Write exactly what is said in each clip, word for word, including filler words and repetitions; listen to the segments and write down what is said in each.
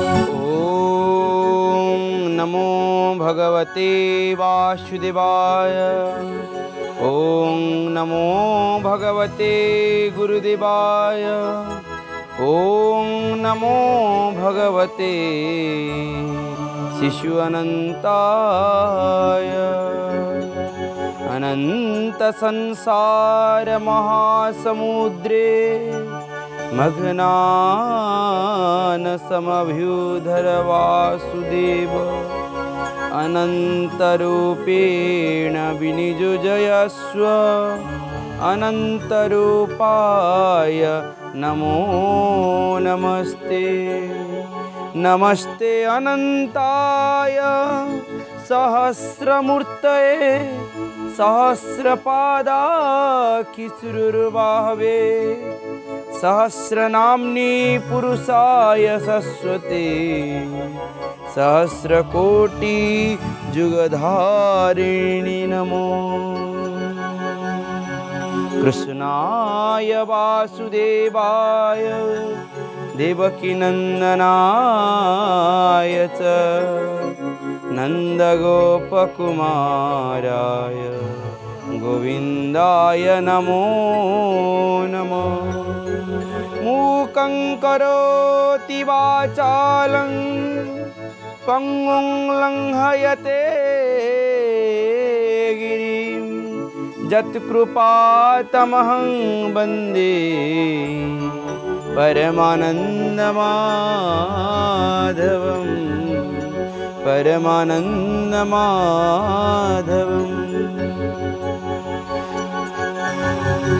ओम नमो भगवते वासुदेवाय। ओम नमो भगवते गुरुदेवाय। ओम नमो भगवते शिशु अनंताय। अनंत संसार महासमुद्रे मग्नान समभ्युदर वासुदेव अनंत रूपेण विनियोजयस्व। अनंत रूपाय नमो नमस्ते। नमस्ते अनंताय सहस्रमूर्तये सहस्रपादाकिशुरुर्बाहवे सहस्रनाम्नि पुरुषाय सरस्वते सहस्रकोटि जुगधारिणि नमो। कृष्णाय वासुदेवाय देवकीनंदनाय च नंदगोपकुमाराय गोविंदाय नमो नमः। मूकं करोति वाचालं पंगुं लंघयते गिरिं जत्कृपातमहं वन्दे परमानन्दमाधवं परमानन्दमाधवम्।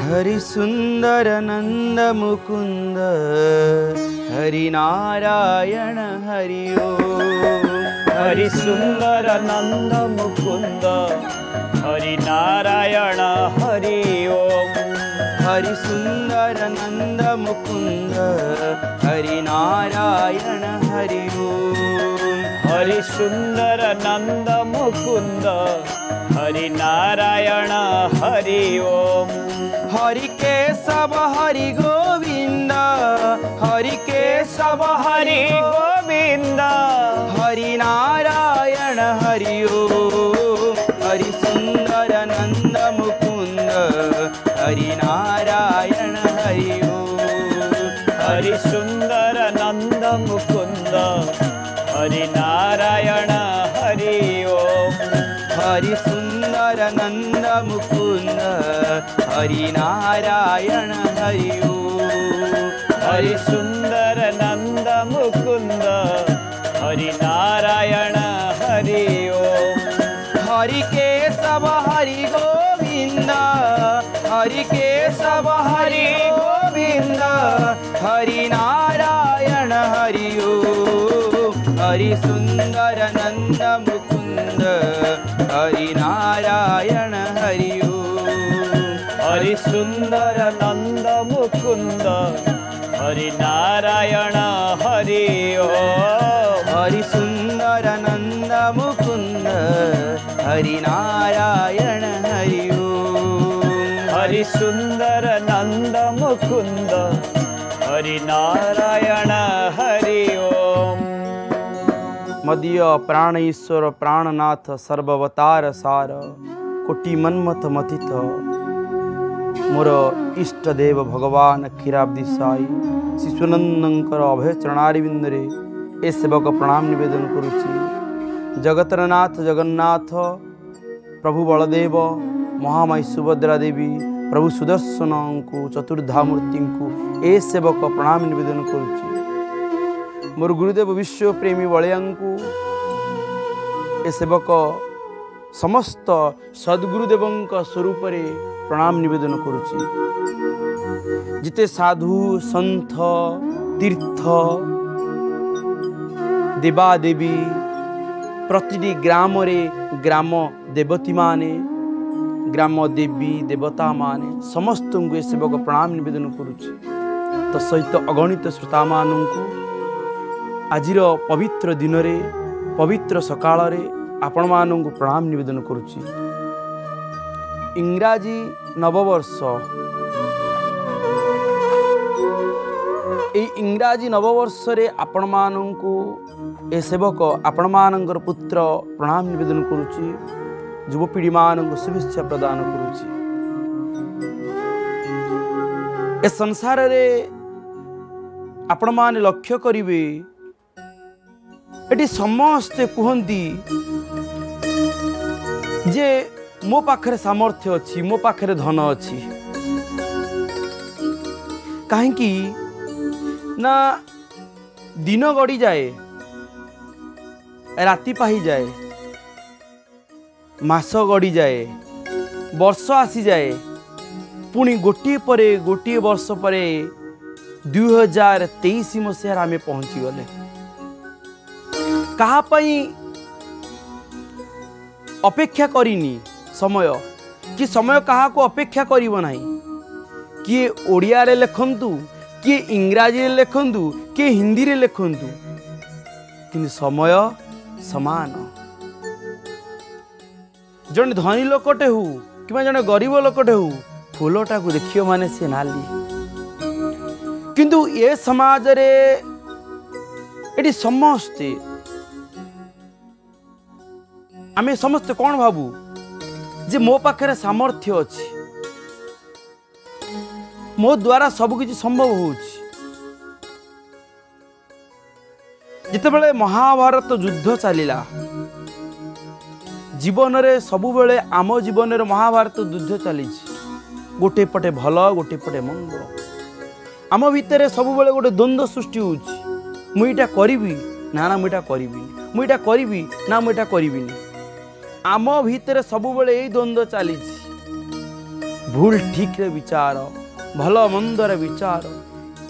हरिसुन्दर नन्द मुकुन्द हरिनारायण हरि ओम। हरिसुन्दर नन्द मुकुन्द हरिनारायण हरि ओम। हरिसुन्दर नन्द मुकुन्द हरिनारायण हरि ओम। हरिसुन्दर नन्द मुकुन्द हरिनारायण हरि ओम। हरि केशव हरि गोविंद हरि केशव हरि गोविंद हरिनारायण हरि ओम। हरिसुंदर नंद मुकुंद हरिनारायण हरि ओम। हरिसुंदर नंद मुकुंद हरिनारायण हरि ओम। हरिसुंदर नंद मुकुंद हरिनारायण हरि ओम। हरिसुंदर नंद मुकुंद हरिनारायण हरि ओम। हरि केशव हरि गोविंद हरि केशव हरि गोविंद हरिनारायण हरि ओम। हरिसुंदर नंद मुकुंद हरिनारायण हरि ओम। हरिसुंदर नंद मुकुंद हरिनारायण हरि ओम। हरिसुंदर नंद मुकुंद हरिनारायण हरि ओम। हरिसुंदर नंद मुकुंद हरिनारायण हरि ओम। मदीय प्राण ईश्वर प्राणनाथ सर्ववतार सार कोटि मन्मथ मथित मोर इष्टदेव भगवान क्षीराब्दी साई शिशुनंदनकर अभय चरणारविंदे ए सेवक प्रणाम निवेदन करुछि। जगतरनाथ जगन्नाथ प्रभु बलदेव महामाई सुभद्रा देवी प्रभु सुदर्शन को चतुर्धा मूर्ति को ए सेवक प्रणाम निवेदन करुछि। मोर गुरुदेव विश्व प्रेमी बलिया ए सेवक समस्त सद्गुरुदेवंक स्वरूप प्रणाम निवेदन करुछि। जिते साधु संत तीर्थ देवादेवी प्रतिटी ग्राम रे ग्राम देवती माने ग्राम देवी देवता माने समस्त को सेवक प्रणाम निवेदन करुछि। तो सहित अगणित श्रोता मानू आजिर पवित्र दिन रे पवित्र सकाळ रे आपण मानू प्रणाम निवेदन करुछि। इंग्राजी नववर्ष इंग्राजी नववर्ष रे आपण मानंकु ए सेवक आपण मानंकर पुत्र प्रणाम निवेदन करुची युवपीढ़ी मानंकु शुभेच्छा प्रदान करुची। ए संसार रे आपण माने लक्ष्य करिवे एटी समस्ते कहंती जे मो पाखरे सामर्थ्य अछि, मो पाखरे धन अछि, काहेकि ना दिन गड़ी जाए, राति पाही जाए, मास गड़ी जाए, वर्ष आसी जाए, पुणी गोटे पर गोटे वर्ष पर दुई हजार तेईस मसीह आम पहुँची गले। कहा पाई अपेक्षा करिनी समय कि समय कहा को अपेक्षा करिबो नाही, किए ओडिया रे लिखंतु, किए इंग्राजी रे लिखंतु, किए हिंदी रे लिखंतु, किंतु समय समान। जन धनी लोकटे हू कि जन गरीब लोकटे हू फुलटा को देखियो माने से नाली, किंतु ये समाज रे एटी समस्ते आम समस्ते कौन भावु जे मो पाखे सामर्थ्य अच्छी, मो द्वारा सबकि संभव होते। महाभारत युद्ध चलला जीवन रे सबु बेले आम जीवन रे महाभारत युद्ध चली, गोटे पटे भल गोटे पटे मंद, आम भितर सब बेले गोटे द्वंद्व सृष्टि होउछि। मु इटा करिवि ना ना मु इटा करिविनि, मु इटा करिवि ना मु इटा करिविनि, आम भीतर सबु बेले यही द्वंद्व चली। भूल ठीक रे विचार, भल मंद रे विचार,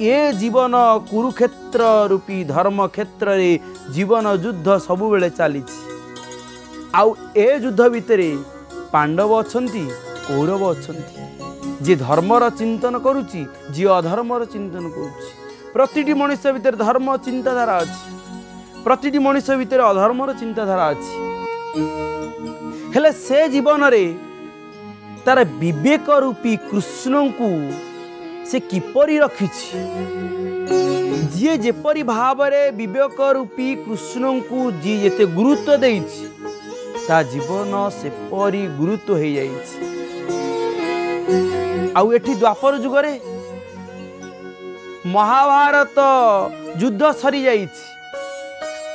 ये जीवन कुरुक्षेत्र रूपी धर्म क्षेत्र रे जीवन युद्ध सबु बेले चली। आउ ए युद्ध भीतर पांडव अछंती, कौरव अछंती, जे धर्मर चिंतन करुची, जी अधर्मर चिंतन करुची। प्रतिटी मनुष्य भीतर धर्म चिंताधारा अछि, प्रतिटी मनुष्य भीतर अधर्मर चिंताधारा अछि। हेले से जीवन रे तार विवेक रूपी कृष्ण को से किपरि रखिछि, जी जेपरि भाव रे विवेक रूपी कृष्ण को जी जेते गुरुत्व देछि ता जीवन सेपरि गुरुत्व हो जाइछि। आउ एठी द्वापर युग रे महाभारत युद्ध सरी जाइछि।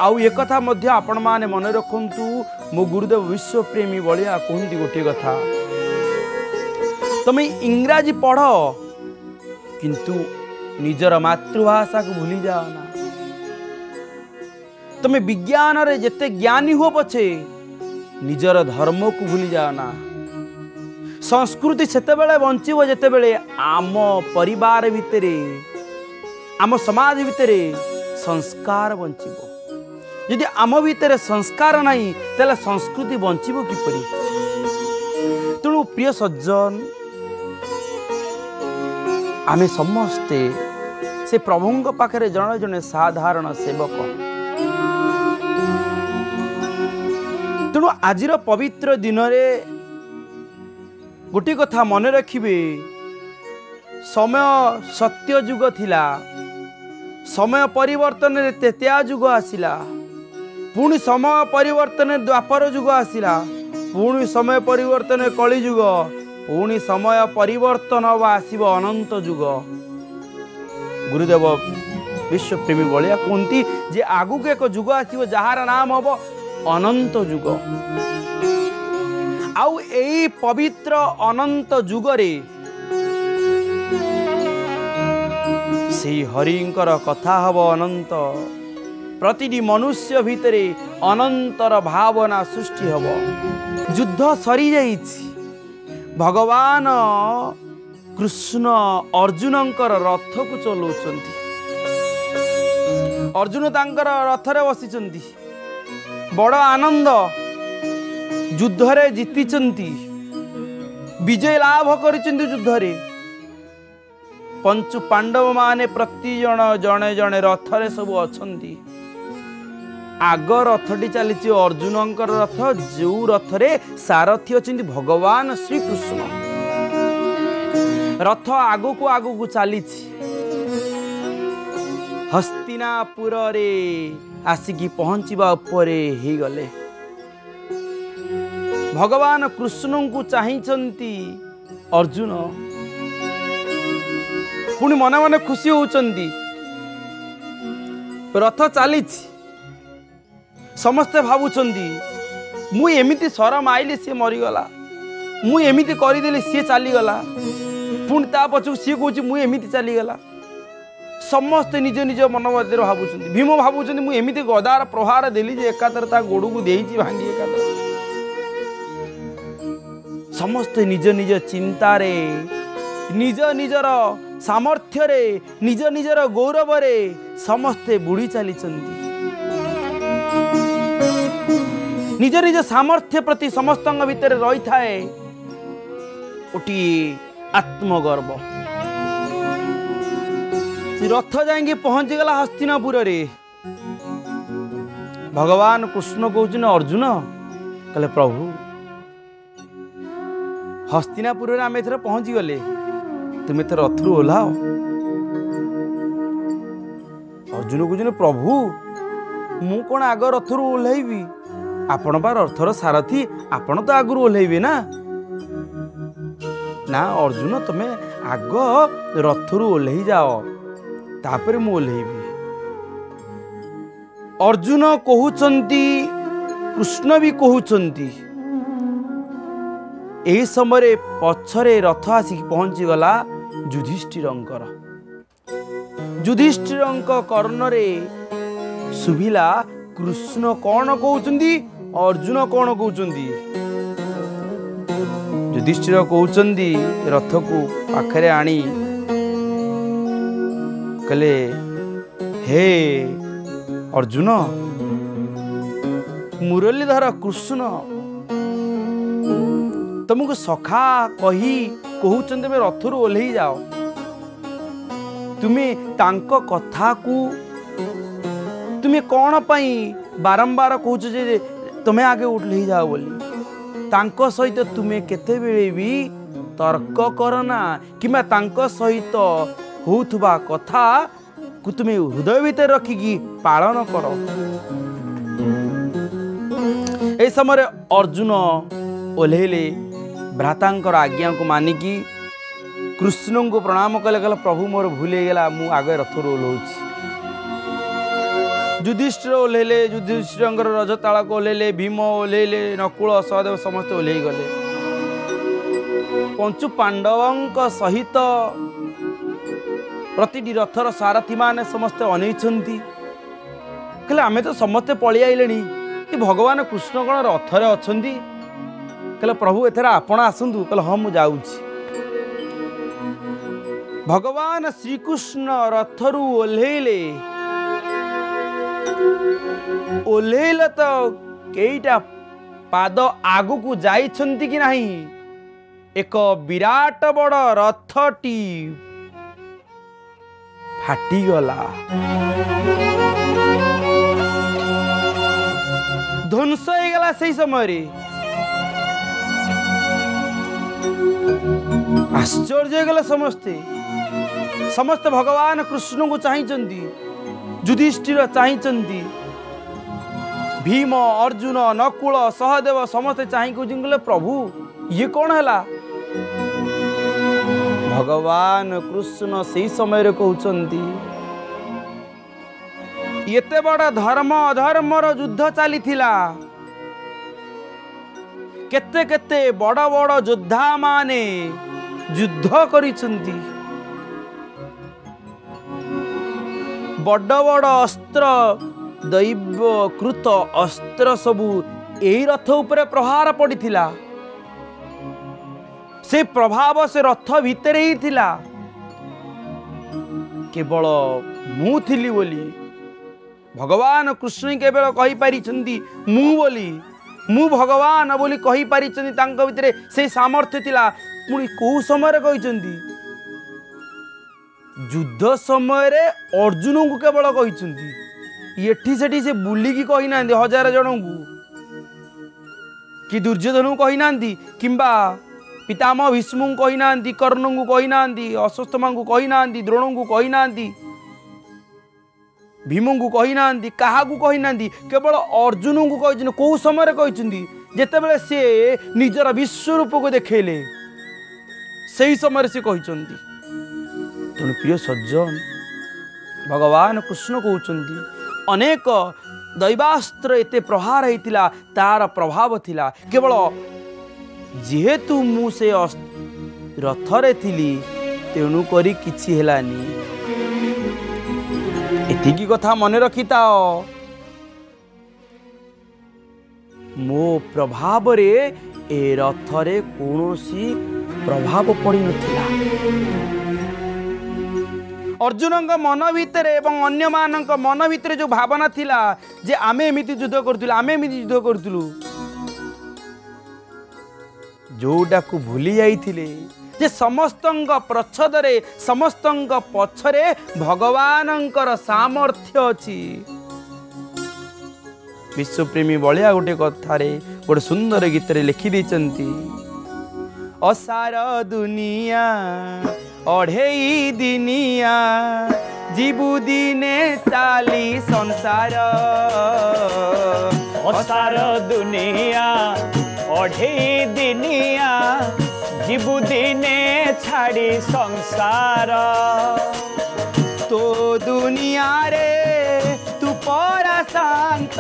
आउ एक कथा मध्य आपण माने मन रखंतु, मो गुरुदेव विश्व प्रेमी बलिया कहती गोटे कथा, तुम्हें इंग्राजी पढ़ किंतु निजर मातृभाषा को भूली जाओ ना। तुम्हें विज्ञान रे जते ज्ञानी हो पछे निजर धर्म को भूली जाओ ना। संस्कृति सेते बेले बंचिबो जते बेले आम परिवार भितरे आम समाज भितरे संस्कार बंचिबो। यदि आम भीतर संस्कार नहीं तेल संस्कृति बंचिबो किपरि। तेणु प्रिय सज्जन, आमे समस्ते से प्रभुंग पाखरे जने जने साधारण सेवक। तेणु आज पवित्र दिन रे गोटे कथा मन रखिबे, समय सत्य युग थिला, समय परिवर्तन रे तेत्या युग आसिला, पुणी समय परिवर्तन द्वापर युग आसला, पुणी समय परिवर्तन कली युग, पुणी समय परिवर्तन व आसव अनंत युग। गुरुदेव विश्वप्रेमी बलिया कहती जे आगु के एक युग आसव जार नाम हम अनंत युग। आउ एई पवित्र अनंत युगरे से हरिंकर कथा हम अनंत, प्रतिटी मनुष्य भितरे अनंतर भावना सृष्टि हब। युद्ध सरी जाइछि, भगवान कृष्ण अर्जुनंकर रथ को चलाउछन्ति, अर्जुन तांकर रथरे बसिछन्ति, बड़ आनंद, युद्धरे जीतिछन्ति, विजय लाभ करिछन्ति युद्धरे। पंच पांडव माने प्रति जन जने जने रथरे सब अछन्ति। आग रथटी चली अर्जुन रथ, जो रथरे सारथी अच्छा भगवान श्रीकृष्ण। रथ आग को आग को चली, हस्तिनापुर आसिकी पहुँचवा उपले भगवान कृष्ण को चाहती अर्जुन पुणी मन मन खुशी होती रथ चली समस्ते भावुंट मु एमती शरम आईली सी मरीगला मुझे करदेली सी चलीगला पुणी ता पचक सी कह मुझे एमती चलीगला समस्ते निज निज मन मध्य भावुंट भीम भावुंट मुझे गदार प्रहार देली जे एकाधर गोड़ को दे भांगी एकाधर समस्ते निज निज चिंता निज निजर सामर्थ्य रे निज निजर गौरव रे समस्ते बुड़ी चली निज निज सामर्थ्य प्रति समस्त भितर रही थाए गोटे आत्मगर्व रथ जाए पहुंची गला हस्तिनापुर रे भगवान कृष्ण कहते अर्जुन कहले प्रभु हस्तिनापुर आम एथर पहुंची गले तुम्हें तो रथ रु ओलाओ अर्जुन कहते प्रभु मु कौन आग रथ रु ओल्लैबी आपण बार रथर सारथी आपण तो आगु ओल्लैबे ना ना अर्जुन तुम आग रथ रु ओल्लै जाओ तापर मु ओल्लैबी अर्जुन कहउचंती कृष्ण भी कहउचंती यही समय पछरे रथ आसिक पहुंची गला युधिष्ठिर युधिष्ठिर कर्ण रे सुभिला कृष्ण कौन कहउचंदी अर्जुन कौन कहउचंदी युधिष्ठिर कहउचंदी रथ को पाखरे आनी कले हे अर्जुन मुरलीधर कृष्ण तुमको सखा कही कहते रथ रु ओल्लै जाओ तुम्हें तांको कथा को तुम्हें कौन पाई बारंबार कहे तुम्हें आगे ओल्लै जाओ बोली तांको सहित तुम्हें केते बेले भी तर्क करना किमा तांको सहित होउथबा कथा को तुम्हें हृदय भीतर रखिकी पालन करो। ए समय अर्जुन ओल्लैले भ्रातांकर आज्ञा को मानिकी कृष्ण को प्रणाम कले गला प्रभु मोर भूले गला मु आगे रथ रोलोछि युधिष्ठिर ओल्लैले युधिष्ठिर रजताल को ओल्लैले भीम ओल्लैले नकुल सहदेव समस्त ओल्लै गले पंचु पांडवों सहित प्रतिटी रथर सारथी माने समस्त अनैछंती कहले आमे तो समस्ते पळि आइलेनी भगवान कृष्ण कौन रथरे अछंती कहले प्रभु एथरा आपण आसतु कहले हाँ मुझे भगवान श्रीकृष्ण रथरू ओल्लैले ओल्लैले तो केटा पाद आगु को जाइछंती कि नाही एक विराट बड़ रथटी फाटीगला ध्वंस हो गला से समय आश्चर्य गले समस्ते समस्त भगवान कृष्ण को चाहती युधिष्ठिर चाहती भीम अर्जुन नकुल सहदेव समस्ते चाह कहले प्रभु ये कौन है भगवान कृष्ण से समय कहते ये बड़ा धर्म अधर्मर युद्ध चली केते केते बड़ बड़ योद्धा माने युद्ध करिसंती बड़ बड़ अस्त्र दैवकृत अस्त्र सबू यही रथ उपरे प्रहार पड़िथिला से प्रभाव से रथ भीतर ही थिला केवल मु थिली बोली भगवान कृष्ण केवल कहि पारिसंती मु बोली मु भगवान बोली कही पारी तांका भितरे से सामर्थ्य थिला पुणी कौ समय कहते युद्ध समय अर्जुन को केवल कहते एठी सेठी से बुलिकी कही ना हजार जन को कि दुर्योधन को कही ना किंबा पितामह भीष्म कही ना कर्ण को कही ना अश्वत्थामा को कही ना द्रोण को कही ना भीम को कही ना क्या कही ना केवल अर्जुन को कही कौ समय कही जितेबाला सी निजर विश्व रूप को देखले से ही समय सी कही तेणु प्रिय सज्जन भगवान कृष्ण कहते अनेक दैवास्त्र एते प्रहार होता तार प्रभाव थिला केवल जेहेतु मु से रथरे थिली तेणु करी किछि हेलानी एतिकी कथा मने रखिताओ मो प्रभाव रे ए रथरे कोनोसी प्रभाव पड़ी नथिला। अर्जुन का मन भितर एवं अन्य मान मन भितर जो भावना थिला जे आमे एमिति युद्ध करथिलु आमे एमिति युद्ध करथिलु जोटा को भूली जाइथिले जे समस्त प्रच्छद समस्त पछरे भगवानंकर सामर्थ्य अछि। विश्वप्रेमी बलिया गोटे कथारे गोटे सुंदर गीत रे लिखि दैचंती असार दुनिया अढ़ई दिनिया जीवु दिने चाली संसार असार दुनिया अढ़ई दिनिया जीवु दिने छाड़ी संसार तो दुनिया रे तू परा शांत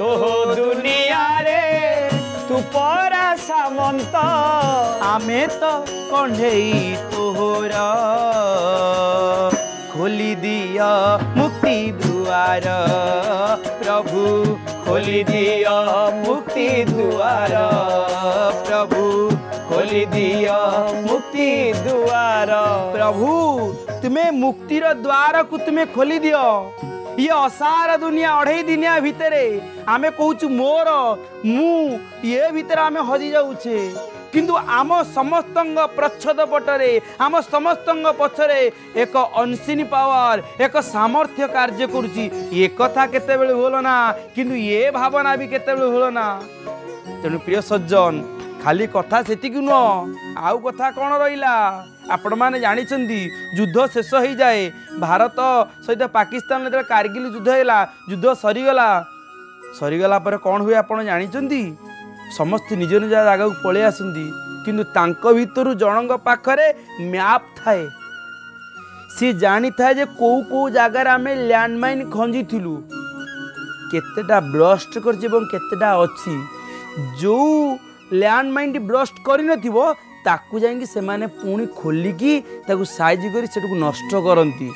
तो दुनिया रे तू परा सामंत आमे तो कंढई तोहरा खोली दिया मुक्ति दुआर प्रभु खोली दिया मुक्ति दुआर प्रभु खोली दिया मुक्ति दुआर प्रभु तुम्हें मुक्तिर द्वार को तुम्हें खोली दियो ये असार दुनिया अढ़ई दिनिया भितरे आमे कहूँ मोर मु ये भितर आम हजि जाऊे किंतु आम समस्त प्रच्छद पटरे आम समस्त पछरे एक अनसिन पावर एक सामर्थ्य कार्य करुच्ची ये कथा केते बेले भूलना किंतु ये भावना भी केते बेले भूलना। तेणु प्रिय सज्जन खाली कथा से नुह आउ कथा कौन रहा आपण मैंने जानी युद्ध शेष हो जाए भारत सहित पाकिस्तान जो कारगिल युद्ध है युद्ध सरीगला सरीगला पर कौन हुए आप जानी समस्त निज निज जगह पलि आसती कितर जन पाखे मैप थाए सी जानी थाए कौ कौ जगार आम लैंडमाइन खंजी थूँ केतेटा ब्रस्ट करतेटा अच्छी जो लैंडमाइन ब्रस्ट कर ताकू जाएंगी से माने पुणी खोलिकी ताकू साइज करी सेटुकु नष्ट करती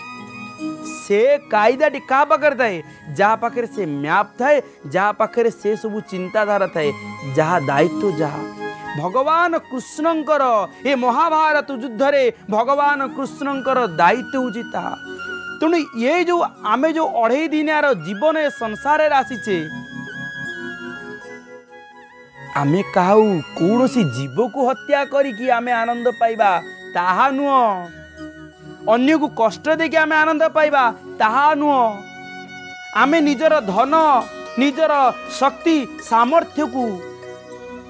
से कायदाटी क्या पाखे थाए जहाँ पाखे से मैप थाए जहाँ पाखे से सब चिंताधारा थाए जहाँ दायित्व जहाँ भगवान कृष्णंकर ये महाभारत युद्ध रे भगवान कृष्णंकर दायित्व हूँ ताहा तेणु ये जो आमे जो अढ़ई दिनियार जीवन ये संसार आसीचे आमे कहू कौन सी जीव को हत्या करी आमे आनंद पाइबा ताहा नुह अन्य को कष्ट देके आमे आनंद पाइबा ताहा नुह आमे निजर धन निजर शक्ति सामर्थ्य को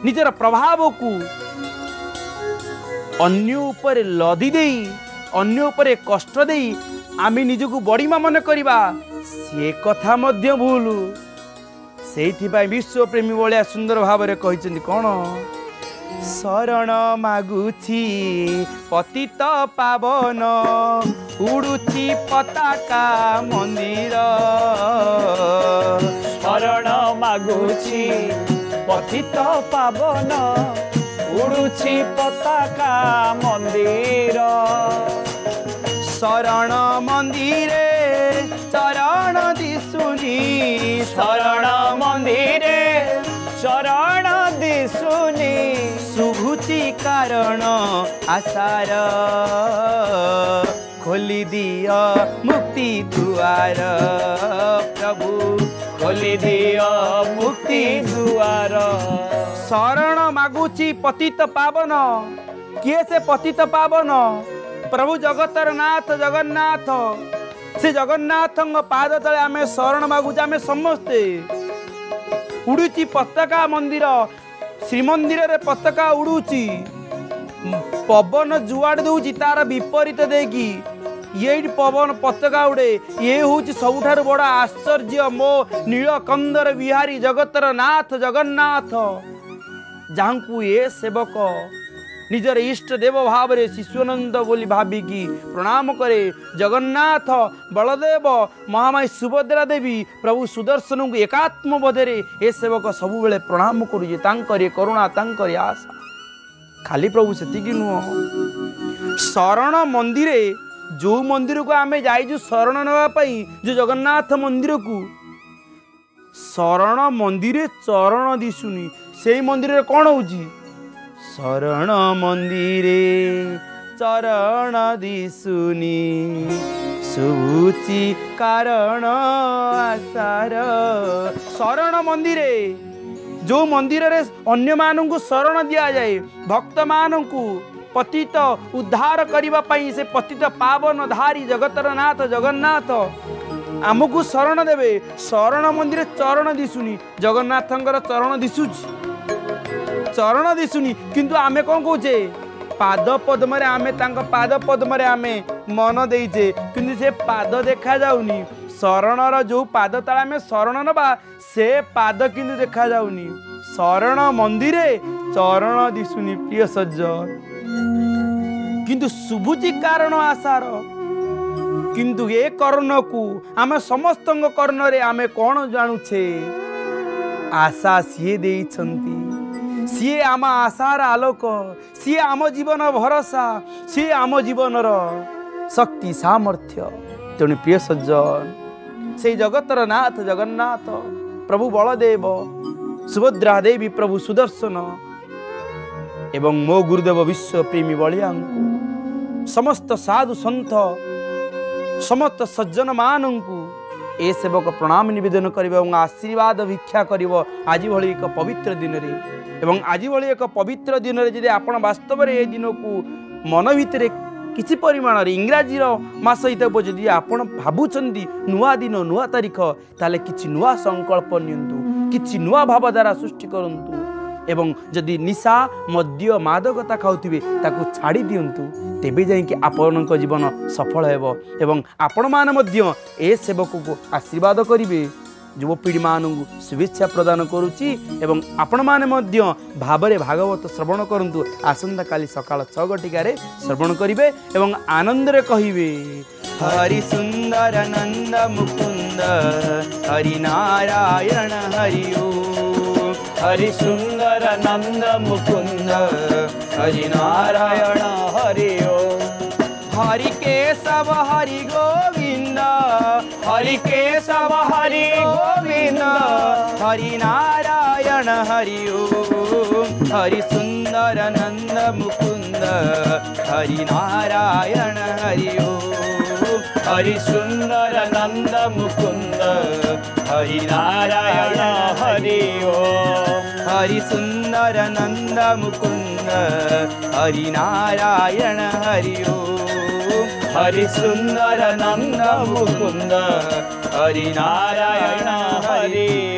निजर प्रभाव को अन्य ऊपर लदी देई अन्य ऊपर कष्ट देई आमे निज को बड़ीमा मन करिबा से कथा मध्य भूलू से विश्वप्रेमी भाया सुंदर भाव में कही कौन शरण मागुछी पतित पावन उड़ुची पताका मंदिर शरण मागुछी पतित पावन उड़ुची पताका मंदिर शरण मंदिर शरण दिशुनी शरण मंदिर शरण दिशुनी सुभूति कारण आसार खोली दिया मुक्ति दुआर प्रभु खोली दिया मुक्ति दुआर शरण मागुची पतित पावन किए से पतित पावन प्रभु जगतर नाथ जगन्नाथ से जगन्नाथ पाद तले आम शरण मागुचे आम समस्ते उड़ुची पताका मंदिर श्रीमंदिर रे पताका उड़ुची पवन जुआड़ दूची तार विपरीत देगी ये पवन पताका उड़े ये हूँ सबुठ बड़ आश्चर्य मो नीलकंदर विहारी जगतर नाथ जगन्नाथ जहाँ ये सेवक निजर इष्ट देव भाव रे शिशुनंद बोली भाविकी प्रणाम करे जगन्नाथ बलदेव महामाई सुभद्रा देवी प्रभु सुदर्शन को एकात्म बोधे ए सेवक सबुबले प्रणाम करुचे तांकर करुणा तांकर आशा खाली प्रभु से नुह शरण मंदिर जो मंदिर को आम जाइजु शरण नापाई जो जगन्नाथ मंदिर को शरण मंदिर चरण दिशुनी से मंदिर कौन हो शरण मंदिर चरण दिशुनी सुचि कारण आसार शरण मंदिर जो मंदिर रे अन्य मानों को शरण दिया जाए भक्त मानों को पतित उद्धार करने से पतित पावन धारी जगतर नाथ जगन्नाथ आमको शरण देवे शरण मंदिर चरण दिशुनी जगन्नाथंकर चरण दिशुची चरण दिशुनी किंतु आमे कौन कौचे पाद पद्म आमे तांका पाद पद्म आमे मन देचे किंतु से पाद देखा जाऊनी शरणर जो पाद तला आम शरण नवा से पाद किंतु देखा जाऊनी शरण मंदिर चरण दिशुनी प्रिय सज्जन किंतु शुभुचि कारण आसार किंतु ये कर्ण को आम समस्त कर्ण रे आमे कौन जानुछे आशा सी दे सी आम आशार आलोक सी आम जीवन भरोसा सी आम जीवन शक्ति सामर्थ्य तेणु प्रिय सज्जन से जगतर नाथ जगन्नाथ प्रभु बलदेव सुभद्रा देवी प्रभु सुदर्शन एवं मो गुरुदेव विश्व प्रेमी बलिया समस्त साधु सन्थ समस्त सज्जन मानू ए सेवक प्रणाम निवेदन कर आशीर्वाद भिक्षा कर आज भाई एक पवित्र दिन रे एवं आज भाई एक पवित्र दिन में जी आप वास्तव में ये दिन को मन भितर किसी परिमाण इंग्राजी मस हिसाब जी आप भावुंट नुआ दिन नुआ तारीख ताले किसी नुआ संकल्प निसी नुआ भावधारा सृष्टि करूँ एवं जदि निशा मद्य मादकता खाऊे ताकू छाड़ी दिंतु तेबे जाइए आपण जीवन सफल होब आपण मैंने ए सेवक को आशीर्वाद करेंगे युवपीढ़ी मानू शुभेच्छा प्रदान करुच्ची एवं आपण माने मध्य भावरे भागवत श्रवण करंतु आसंता काली सकाळ छह घटिकारे श्रवण करिवे एवं आनंद रे कहिवे हरि सुंदर नंद मुकुंद हरि नारायण हरि ओम हरि सुंदर नंद मुकुंद हरि नारायण हरि ओम हरि केशव हरि गोविंद हरि केशव हरि गोविंद हरि नारायण हरि ओम हरि सुंदर नंद मुकुंद हरि नारायण हरि ओम हरि सुंदर नंद मुकुंद हरि नारायण हरि ओम हरि सुंदर नंद मुकुंद हरि नारायण हरि ओम हरि सुंदर नंद मुकुंद हरि नारायण हरि